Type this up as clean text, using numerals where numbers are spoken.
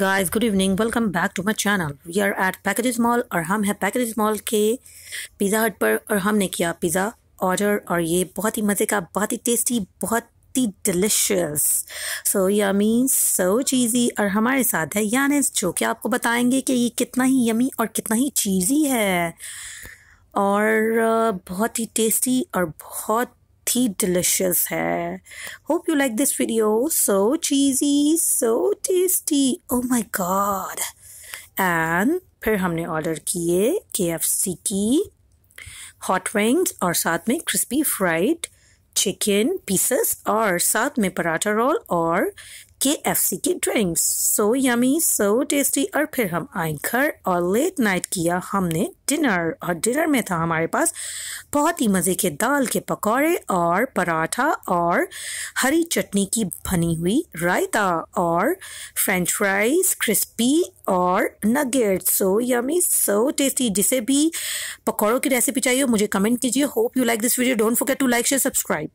Guys good evening, welcome back to my channel. We are at packages mall और हम हैं packages mall के pizza हट पर और हमने किया पिज़्ज़ा ऑर्डर और ये बहुत ही मज़े का, बहुत ही टेस्टी, बहुत ही delicious, so yummy, so cheesy. और हमारे साथ है यानिस जो कि आपको बताएंगे कि ये कितना ही यमी और कितना ही चीज़ी है और बहुत ही टेस्टी और बहुत ही डिलिशियस है। Hope you like this video, so cheesy, so tasty, oh my god. And फिर हमने ऑर्डर किए KFC की हॉट विंग्स और साथ में क्रिस्पी फ्राइड चिकन पीसेस और साथ में पराठा रोल और KFC की drinks. So yummy, so tasty. और फिर हम आए घर और लेट नाइट किया हमने डिनर और डिनर में था हमारे पास बहुत ही मज़े के दाल के पकौड़े और पराठा और हरी चटनी की भनी हुई रायता और फ्रेंच फ्राइज क्रिस्पी और nuggets. So yummy, so tasty. जिसे भी पकौड़ों की रेसिपी चाहिए मुझे कमेंट कीजिए। Hope you like this video, don't forget to like, share, subscribe.